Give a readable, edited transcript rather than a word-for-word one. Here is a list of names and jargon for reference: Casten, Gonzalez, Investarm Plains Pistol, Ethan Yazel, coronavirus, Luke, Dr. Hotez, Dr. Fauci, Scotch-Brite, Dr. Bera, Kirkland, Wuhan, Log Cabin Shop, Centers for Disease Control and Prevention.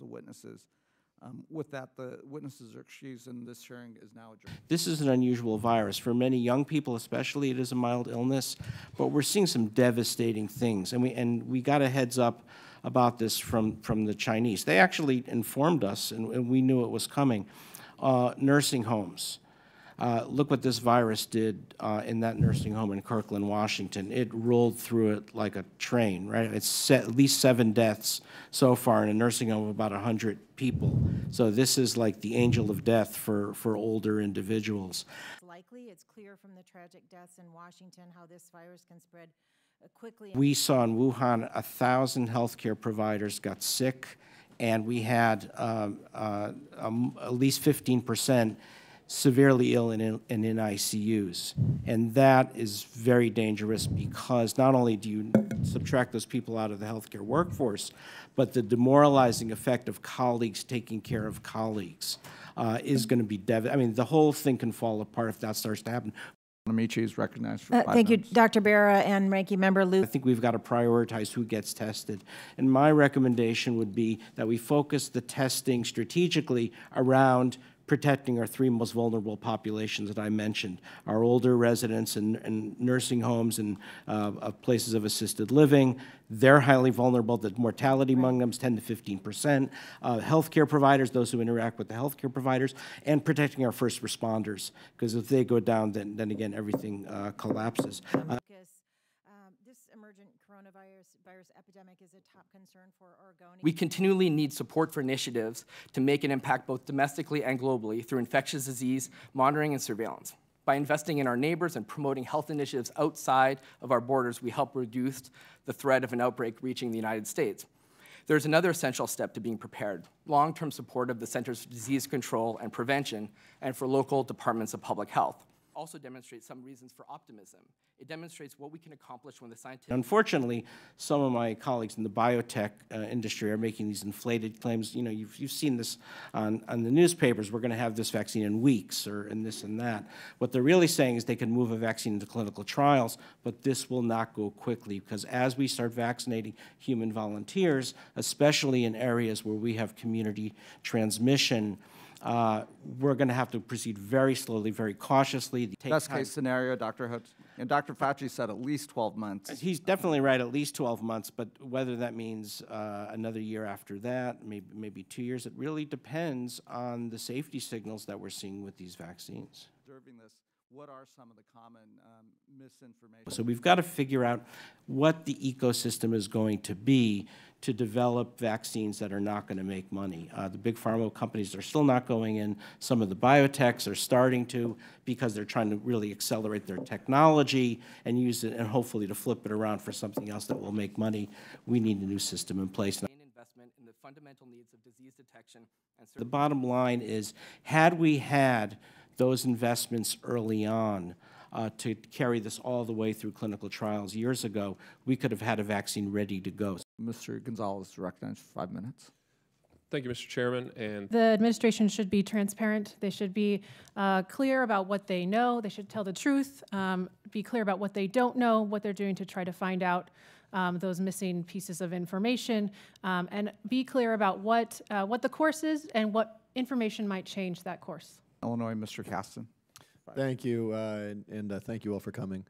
of the witnesses. With that, the witnesses are excused, and this hearing is now adjourned. This is an unusual virus. For many young people especially, it is a mild illness, but we're seeing some devastating things. And we got a heads up about this from the Chinese. They actually informed us, and we knew it was coming. Nursing homes. Look what this virus did in that nursing home in Kirkland, Washington. It rolled through it like a train, right? It's at least 7 deaths so far in a nursing home of about 100 people. So this is like the angel of death for older individuals. Likely, it's clear from the tragic deaths in Washington how this virus can spread quickly. We saw in Wuhan 1,000 healthcare providers got sick, and we had at least 15% severely ill and in ICUs. And that is very dangerous, because not only do you subtract those people out of the healthcare workforce, but the demoralizing effect of colleagues taking care of colleagues is going to be devastating. I mean, the whole thing can fall apart if that starts to happen. Amici is recognized for 5 Thank minutes. You, Dr. Bera and Ranking Member Luke. I think we've got to prioritize who gets tested. And my recommendation would be that we focus the testing strategically around protecting our 3 most vulnerable populations that I mentioned, our older residents and nursing homes and places of assisted living. They're highly vulnerable. The mortality among them is 10 to 15%. Healthcare providers, those who interact with the healthcare providers, and protecting our first responders, because if they go down, then again, everything collapses. This emergent coronavirus epidemic is a top concern for Oregonians. We continually need support for initiatives to make an impact both domestically and globally through infectious disease monitoring and surveillance. By investing in our neighbors and promoting health initiatives outside of our borders, we help reduce the threat of an outbreak reaching the United States. There's another essential step to being prepared: long-term support of the Centers for Disease Control and Prevention and for local departments of public health. Also demonstrates some reasons for optimism. It demonstrates what we can accomplish when the scientific... Unfortunately, some of my colleagues in the biotech industry are making these inflated claims. You know, you've seen this on the newspapers. We're going to have this vaccine in weeks, or in this and that. What they're really saying is they can move a vaccine into clinical trials, but this will not go quickly, because as we start vaccinating human volunteers, especially in areas where we have community transmission, we're going to have to proceed very slowly, very cautiously. Best case scenario, Dr. Hotez, and Dr. Fauci said at least 12 months. He's definitely right, at least 12 months, but whether that means another year after that, maybe 2 years, it really depends on the safety signals that we're seeing with these vaccines. Observing this, what are some of the common misinformation? So we've got to figure out what the ecosystem is going to be to develop vaccines that are not going to make money. The big pharma companies are still not going in. Some of the biotechs are starting to, because they're trying to really accelerate their technology and use it, and hopefully to flip it around for something else that will make money. We need a new system in place. Investment in the fundamental needs of disease detection. The bottom line is, had we had those investments early on to carry this all the way through clinical trials years ago, we could have had a vaccine ready to go. Mr. Gonzalez, recognized for 5 minutes. Thank you, Mr. Chairman. And the administration should be transparent. They should be clear about what they know. They should tell the truth, be clear about what they don't know, what they're doing to try to find out those missing pieces of information, and be clear about what the course is and what information might change that course. Illinois, Mr. Casten. Thank you, thank you all for coming.